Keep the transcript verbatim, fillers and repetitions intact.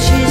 she